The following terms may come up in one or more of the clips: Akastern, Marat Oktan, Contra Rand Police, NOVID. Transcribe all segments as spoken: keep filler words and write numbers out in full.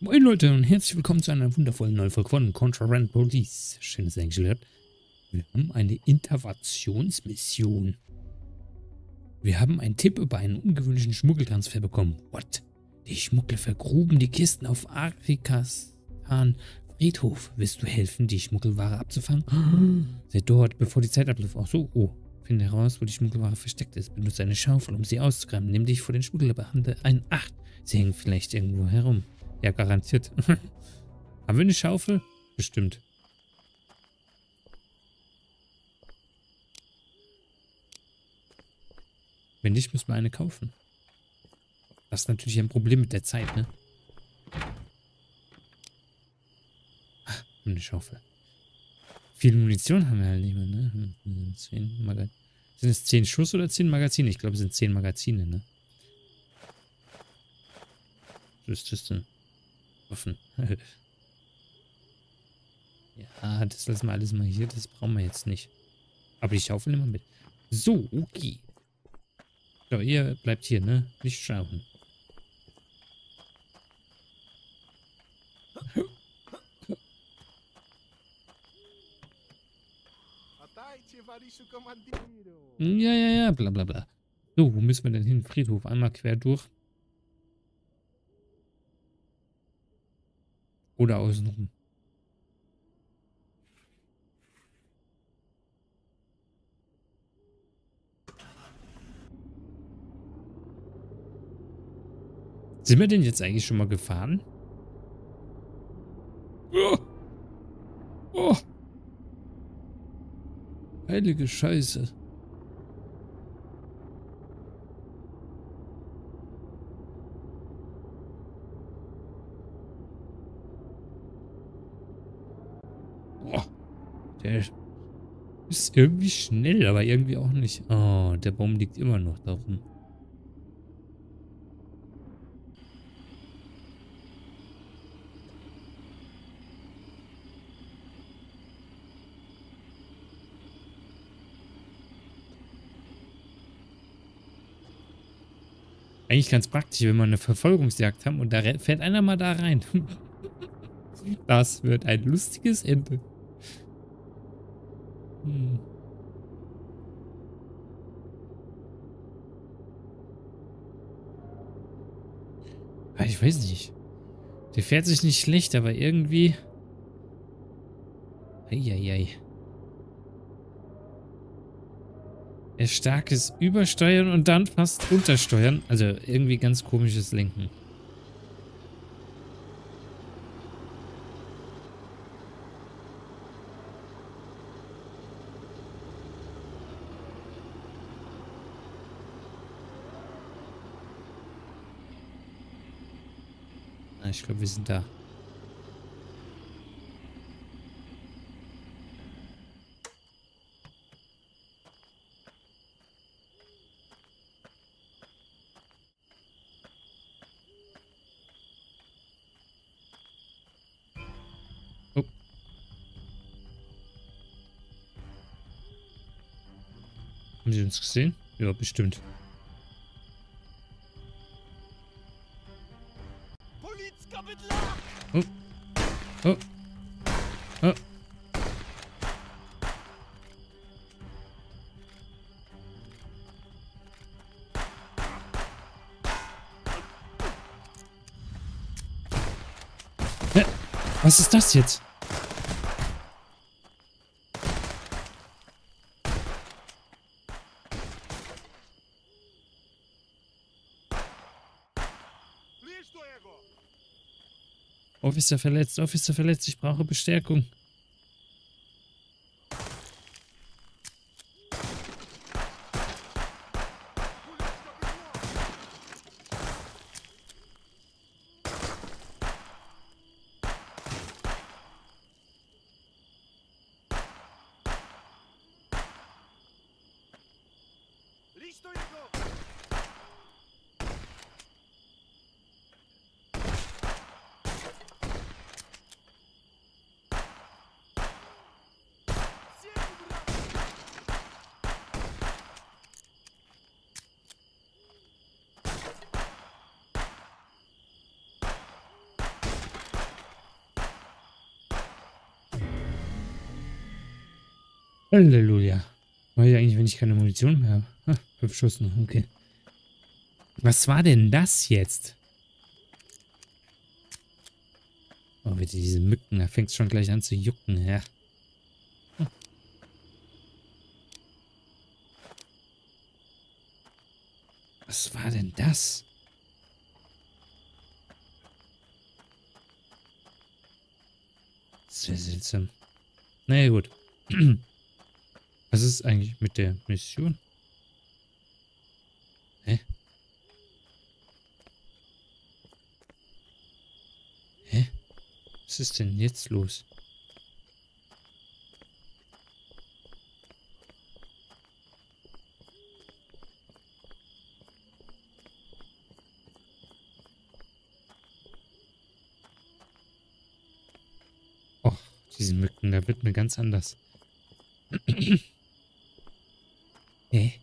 Moin Leute und herzlich willkommen zu einer wundervollen neuen Folge von Contra Rand Police. Schön, dass ihr eingeschaltet habt. Wir haben eine Interventionsmission. Wir haben einen Tipp über einen ungewöhnlichen Schmuggeltransfer bekommen. What? Die Schmuggler vergruben die Kisten auf Akastern Friedhof. Willst du helfen, die Schmuggelware abzufangen? Sei dort, bevor die Zeit abläuft. Ach so, oh. Finde heraus, wo die Schmuggelware versteckt ist. Benutze eine Schaufel, um sie auszugraben. Nimm dich vor den Schmuggler, behandle einen Acht. Sie hängen vielleicht irgendwo herum. Ja, garantiert. Haben wir eine Schaufel? Bestimmt. Wenn nicht, müssen wir eine kaufen. Das ist natürlich ein Problem mit der Zeit, ne? Ach, eine Schaufel. Viel Munition haben wir halt nicht mehr, ne? Zehn Magazine. Sind es zehn Schuss oder zehn Magazine? Ich glaube, es sind zehn Magazine, ne? Was ist das denn? Waffen. Ja, das lassen wir alles mal hier. Das brauchen wir jetzt nicht. Aber die Schaufel nehmen wir mit. So, okay. So, ihr bleibt hier, ne? Nicht schauen. Ja, ja, ja, bla bla bla. So, wo müssen wir denn hin? Friedhof, einmal quer durch. Oder außenrum. Sind wir denn jetzt eigentlich schon mal gefahren? Oh. Oh. Heilige Scheiße. Oh. Der ist irgendwie schnell, aber irgendwie auch nicht. Oh, der Baum liegt immer noch da rum. Eigentlich ganz praktisch, wenn wir eine Verfolgungsjagd haben und da fährt einer mal da rein. Das wird ein lustiges Ende. Hm. Ich weiß nicht. Der fährt sich nicht schlecht, aber irgendwie... Eieiei. Starkes Übersteuern und dann fast Untersteuern. Also irgendwie ganz komisches Lenken. Na, ich glaube, wir sind da. Haben Sie uns gesehen? Ja, bestimmt. Oh. Oh. Oh. Hä? Was ist das jetzt? Officer verletzt, Officer verletzt, ich brauche Bestärkung. Halleluja. Mach ich eigentlich, wenn ich keine Munition mehr habe? Ah, fünf Schuss noch, okay. Was war denn das jetzt? Oh, bitte diese Mücken, da fängt es schon gleich an zu jucken, ja. Ah. Was war denn das? Sehr seltsam. Naja, gut. Was ist eigentlich mit der Mission? Hä? Hä? Was ist denn jetzt los? Och, diese Mücken, da wird mir ganz anders. Hä?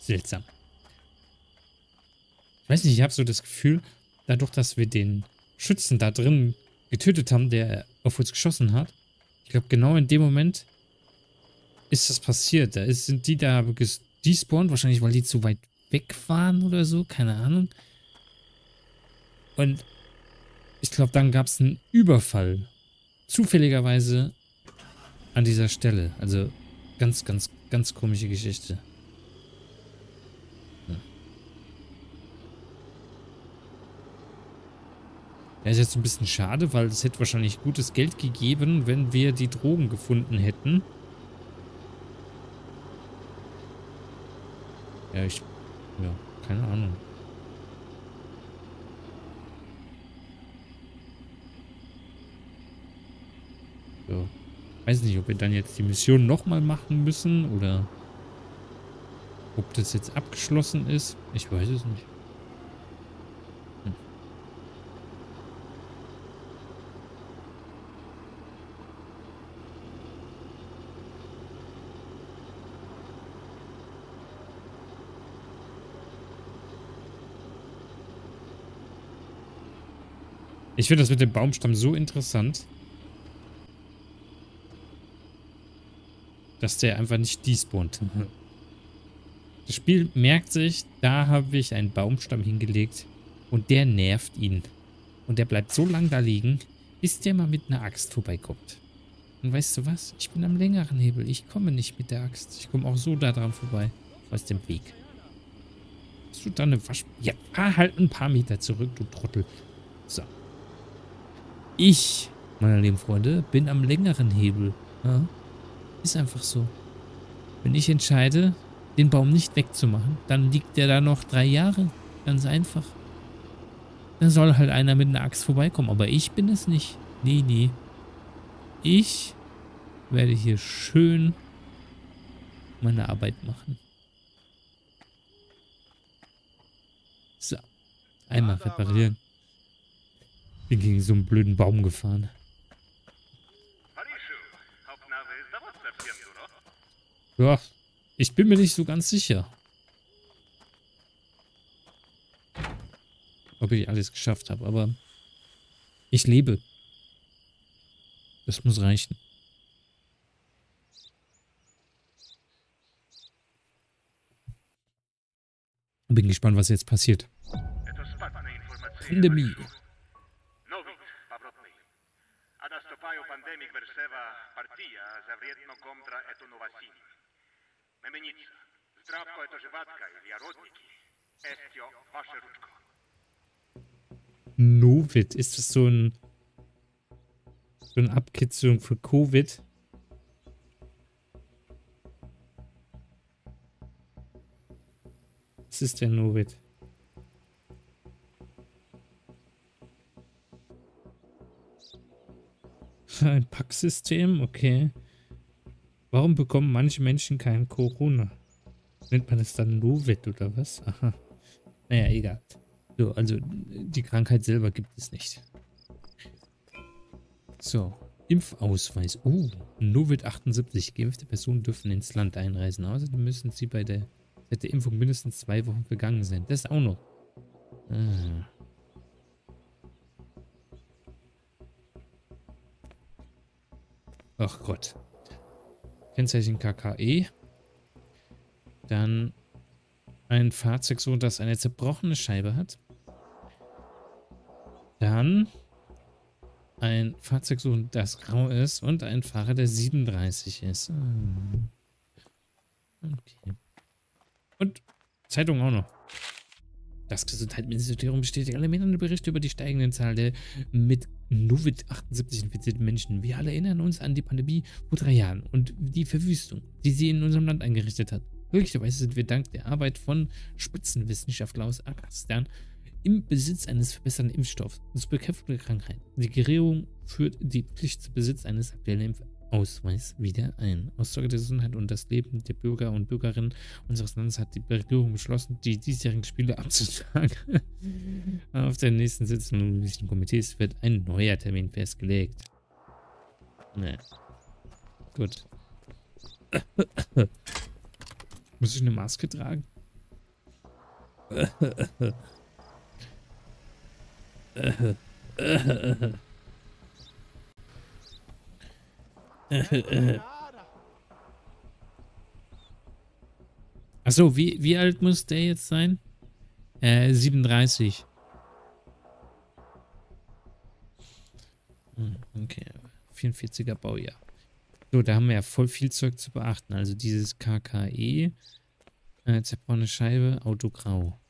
Seltsam. Ich weiß nicht, ich habe so das Gefühl, dadurch, dass wir den Schützen da drin getötet haben, der auf uns geschossen hat, ich glaube, genau in dem Moment ist das passiert. Da ist, sind die da gespawnt, wahrscheinlich, weil die zu weit weg waren oder so, keine Ahnung. Und ich glaube, dann gab es einen Überfall. Zufälligerweise an dieser Stelle. Also ganz, ganz, ganz komische Geschichte. Hm. Das ist jetzt ein bisschen schade, weil es hätte wahrscheinlich gutes Geld gegeben, wenn wir die Drogen gefunden hätten. Ja, ich... Ja, keine Ahnung. So. Weiß nicht, ob wir dann jetzt die Mission nochmal machen müssen oder ob das jetzt abgeschlossen ist. Ich weiß es nicht. Hm. Ich finde das mit dem Baumstamm so interessant, dass der einfach nicht despawnt. Das Spiel merkt sich, da habe ich einen Baumstamm hingelegt und der nervt ihn. Und der bleibt so lange da liegen, bis der mal mit einer Axt vorbeikommt. Und weißt du was? Ich bin am längeren Hebel. Ich komme nicht mit der Axt. Ich komme auch so da dran vorbei. Aus dem Weg. Hast du da eine Wasch... Ja, halt ein paar Meter zurück, du Trottel. So. Ich, meine lieben Freunde, bin am längeren Hebel. Ja? Ist einfach so. Wenn ich entscheide, den Baum nicht wegzumachen, dann liegt der da noch drei Jahre. Ganz einfach. Dann soll halt einer mit einer Axt vorbeikommen. Aber ich bin es nicht. Nee, nee. Ich werde hier schön meine Arbeit machen. So. Einmal reparieren. Bin gegen so einen blöden Baum gefahren. Ja, ich bin mir nicht so ganz sicher, ob ich alles geschafft habe, aber ich lebe. Das muss reichen. Bin gespannt, was jetzt passiert. Pandemie. NOVID, ist das so ein so eine Abkürzung für Covid? Was ist denn NOVID? Ein Packsystem, okay. Warum bekommen manche Menschen kein Corona? Nennt man das dann NOVID oder was? Aha. Naja, egal. So, also die Krankheit selber gibt es nicht. So, Impfausweis. Oh, NOVID achtundsiebzig. Geimpfte Personen dürfen ins Land einreisen. Außerdem müssen sie bei der, seit der Impfung mindestens zwei Wochen vergangen sein. Das auch noch. Ah. Ach Gott. Kennzeichen K K E. Dann ein Fahrzeug so, das eine zerbrochene Scheibe hat. Dann ein Fahrzeug so, das grau ist und ein Fahrer, der siebenunddreißig ist. Okay. Und Zeitung auch noch. Das Gesundheitsministerium bestätigt alle mehreren Berichte über die steigende Zahl der mit Novid achtundsiebzig infizierten Menschen. Wir alle erinnern uns an die Pandemie vor drei Jahren und die Verwüstung, die sie in unserem Land angerichtet hat. Glücklicherweise sind wir dank der Arbeit von Spitzenwissenschaftlern aus Akastern im Besitz eines verbesserten Impfstoffs zur Bekämpfung der Krankheit. Die Regierung führt die Pflicht zum Besitz eines aktuellen Impfausweises wieder ein. Aus Sorge der Gesundheit und das Leben der Bürger und Bürgerinnen unseres Landes hat die Regierung beschlossen, die diesjährigen Spiele abzusagen. Auf der nächsten Sitzung des Komitees wird ein neuer Termin festgelegt. Na, gut. Muss ich eine Maske tragen? Achso, wie, wie alt muss der jetzt sein? Äh, siebenunddreißig. Okay, vierundvierziger Baujahr. So, da haben wir ja voll viel Zeug zu beachten. Also dieses K K E, äh, zerbrochene Scheibe, Auto grau.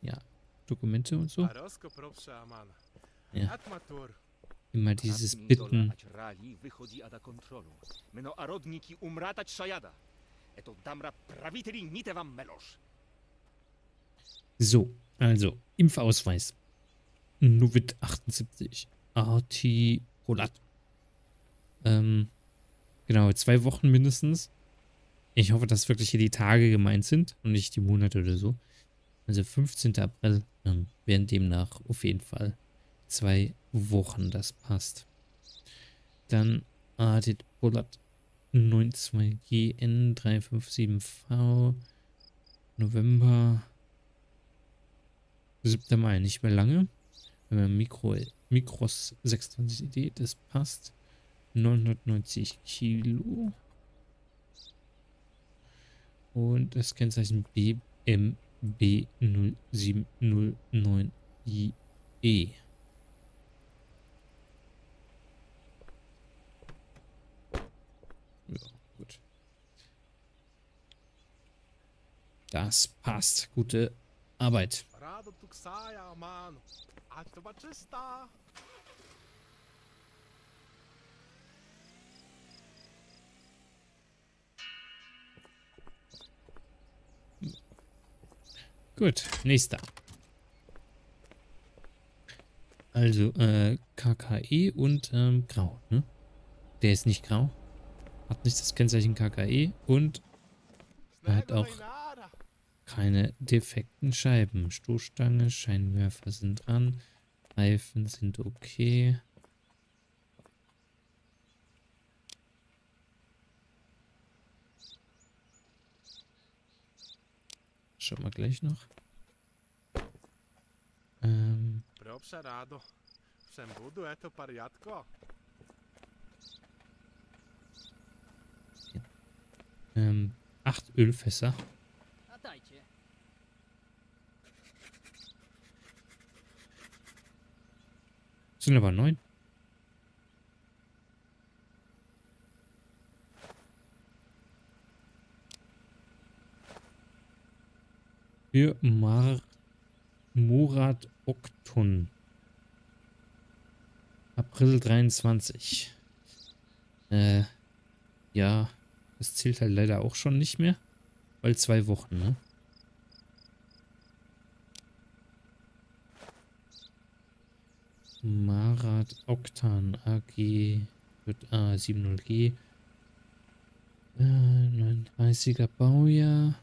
Ja, Dokumente und so. Ja. Immer dieses Bitten. So, also, Impfausweis. Novid achtundsiebzig. Artirolat. Ähm, genau, zwei Wochen mindestens. Ich hoffe, dass wirklich hier die Tage gemeint sind und nicht die Monate oder so. Also fünfzehnter April ähm, wären demnach auf jeden Fall zwei Wochen. Das passt. Dann Artirolat neun zwei G N drei fünf sieben V. November. siebter Mai, nicht mehr lange. Wenn man Mikro, Mikros sechsundzwanzig I D, das passt. neunhundertneunzig Kilo. Und das Kennzeichen B M B null sieben null neun I E. Ja, gut. Das passt. Gute Arbeit. Gut, nächster. Also, äh, K K E und, ähm, grau, ne? Der ist nicht grau. Hat nicht das Kennzeichen K K E und er hat auch keine defekten Scheiben. Stoßstange, Scheinwerfer sind dran. Reifen sind okay. Schauen wir gleich noch. Ähm. Ja. Ähm, acht Ölfässer. Sind aber neun. Für Mar Murat Oktun. April dreiundzwanzig. Äh, ja, das zählt halt leider auch schon nicht mehr. Weil zwei Wochen, ne? Marat Oktan A G wird A siebzig G. Äh, neununddreißiger Baujahr.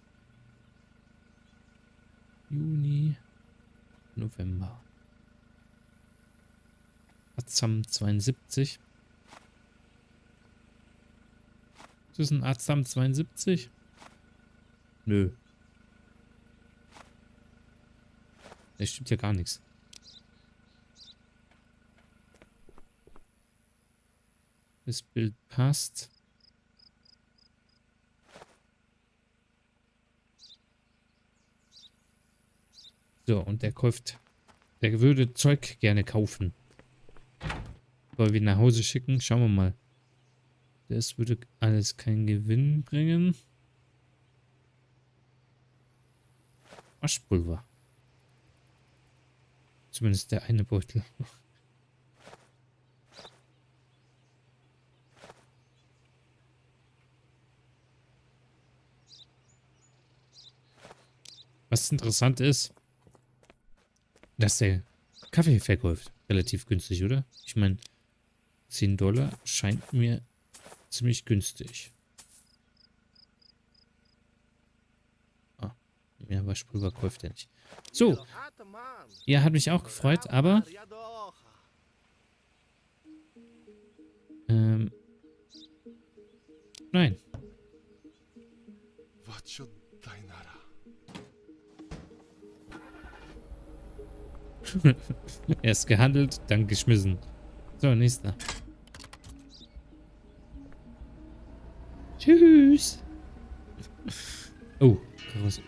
Juni. November. Azam zweiundsiebzig. Ist das ein Azam zweiundsiebzig? Nö. Es stimmt ja gar nichts. Das Bild passt. So, und der kauft. Der würde Zeug gerne kaufen. Wollen wir ihn nach Hause schicken? Schauen wir mal. Das würde alles keinen Gewinn bringen. Waschpulver. Zumindest der eine Beutel. Was interessant ist, dass der Kaffee verkauft. Relativ günstig, oder? Ich meine, zehn Dollar scheint mir ziemlich günstig. Ah, mehr Waschpulver kauft er nicht. So, ja, hat mich auch gefreut, aber ähm, nein. Erst gehandelt, dann geschmissen. So, nächster. Tschüss. Oh, krass.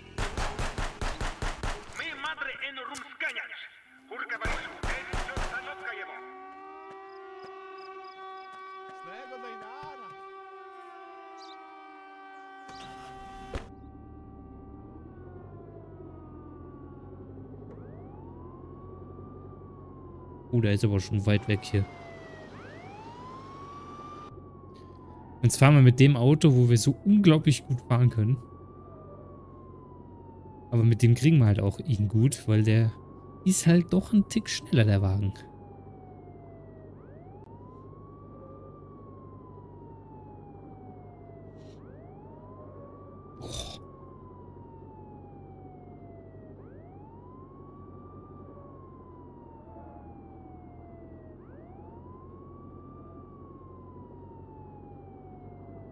Oh, der ist aber schon weit weg hier. Jetzt fahren wir mit dem Auto, wo wir so unglaublich gut fahren können. Aber mit dem kriegen wir halt auch ihn gut, weil der ist halt doch ein Tick schneller, der Wagen.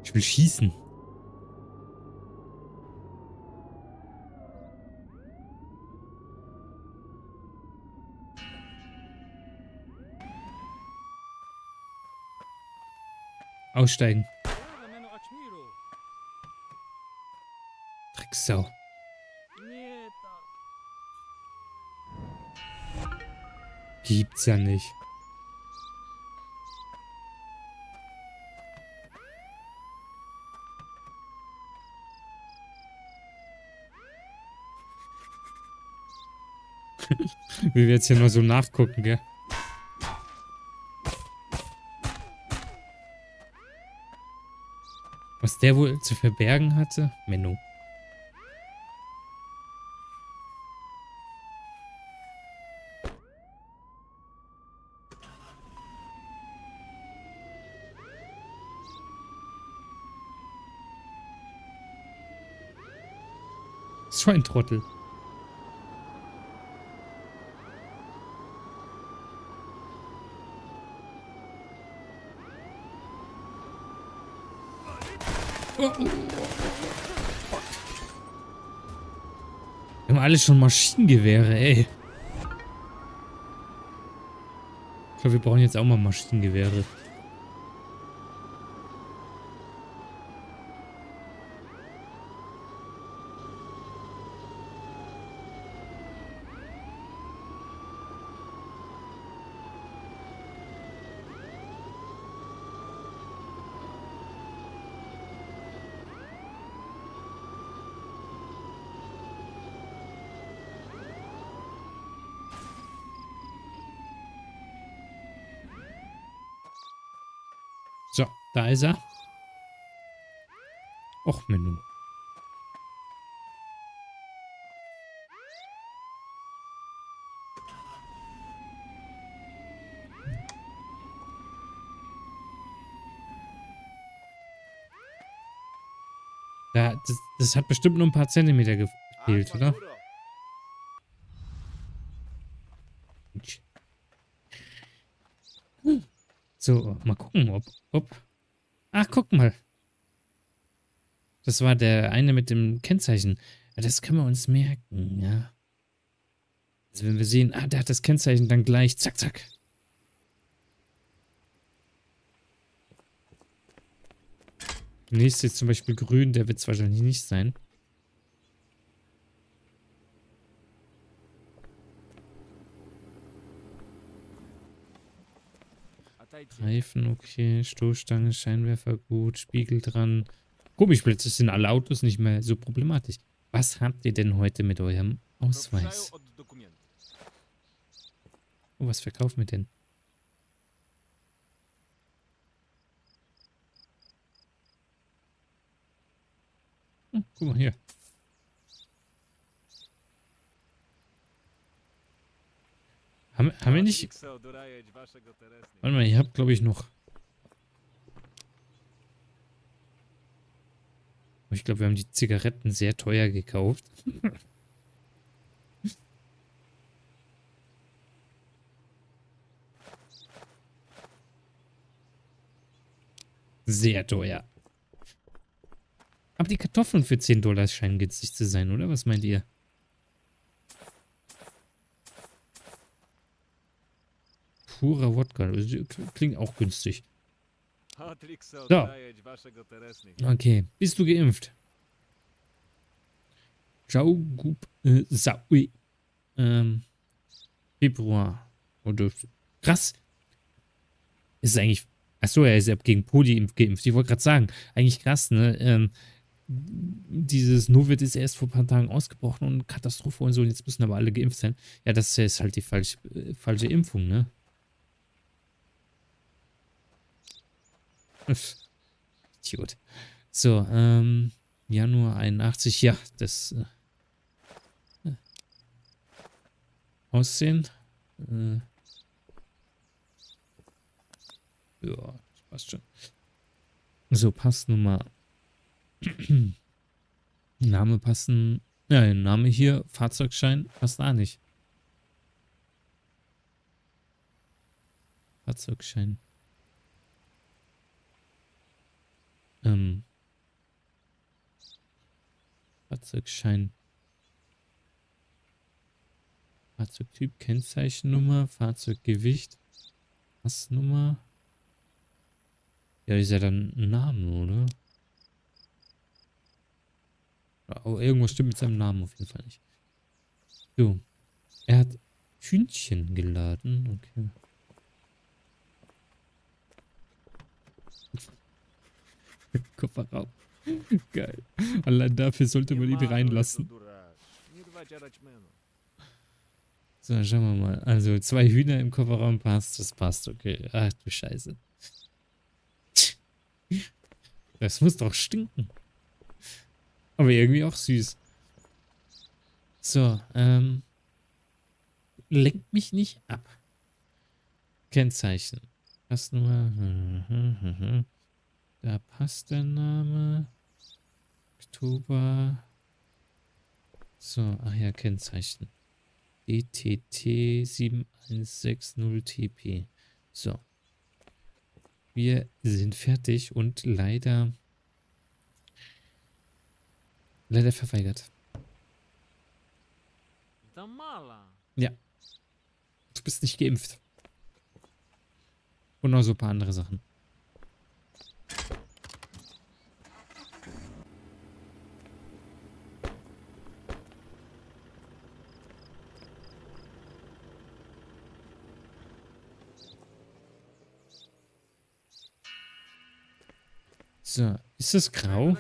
Ich will schießen. Aussteigen. Drecksau. Gibt's ja nicht. Wie wir jetzt hier mal so nachgucken, gell? Was der wohl zu verbergen hatte? Menno. So ein Trottel. Oh, oh, oh, oh. Wir haben alle schon Maschinengewehre, ey. Ich glaube, wir brauchen jetzt auch mal Maschinengewehre. So, da ist er. Och, Menno. Da, das, das hat bestimmt nur ein paar Zentimeter gefehlt, oder? So, mal gucken, ob, ob... Ach, guck mal. Das war der eine mit dem Kennzeichen. Das können wir uns merken, ja. Also wenn wir sehen, ah, der hat das Kennzeichen, dann gleich zack, zack. Nächstes ist zum Beispiel grün, der wird es wahrscheinlich nicht sein. Reifen, okay, Stoßstange, Scheinwerfer gut, Spiegel dran. Komisch, plötzlich sind alle Autos nicht mehr so problematisch. Was habt ihr denn heute mit eurem Ausweis? Oh, was verkaufen wir denn? Hm, guck mal hier. Haben, haben wir nicht... Warte mal, ich hab, glaube ich, noch... Ich glaube, wir haben die Zigaretten sehr teuer gekauft. Sehr teuer. Aber die Kartoffeln für zehn Dollar scheinen günstig zu sein, oder? Was meint ihr? Purer Wodka. Klingt auch günstig. So. Okay. Bist du geimpft? Ähm. Februar. Krass. Ist eigentlich... Achso, er ist ja gegen Poli geimpft. Ich wollte gerade sagen. Eigentlich krass, ne? Ähm, dieses Novid ist erst vor ein paar Tagen ausgebrochen und Katastrophe und so. Und jetzt müssen aber alle geimpft sein. Ja, das ist halt die falsche, äh, falsche Impfung, ne? Idiot. So, ähm, Januar einundachtzig, ja, das äh, Aussehen. Äh, ja, das passt schon. So, Passnummer. Name passen. Ja, Name hier, Fahrzeugschein passt auch nicht. Fahrzeugschein. Ähm. Fahrzeugschein. Fahrzeugtyp, Kennzeichennummer, Fahrzeuggewicht, Passnummer. Ja, ist ja dann ein Name, oder? Aber irgendwas stimmt mit seinem Namen auf jeden Fall nicht. So. Er hat Hühnchen geladen. Okay. Kofferraum. Geil. Allein dafür sollte man ihn reinlassen. So, schauen wir mal. Also, zwei Hühner im Kofferraum passt. Das passt, okay. Ach du Scheiße. Das muss doch stinken. Aber irgendwie auch süß. So, ähm. Lenkt mich nicht ab. Kennzeichen. Passt nochmal. Da passt der Name. Oktober. So, ach ja, Kennzeichen. D T T sieben eins sechs null T P. So. Wir sind fertig und leider... Leider verweigert. Ja. Du bist nicht geimpft. Und noch so ein paar andere Sachen. So, ist das grau?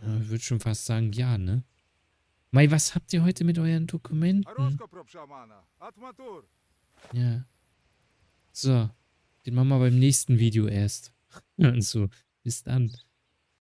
Ich würde schon fast sagen, ja, ne? Mai, was habt ihr heute mit euren Dokumenten? Ja. So, den machen wir beim nächsten Video erst. Und so, bis dann.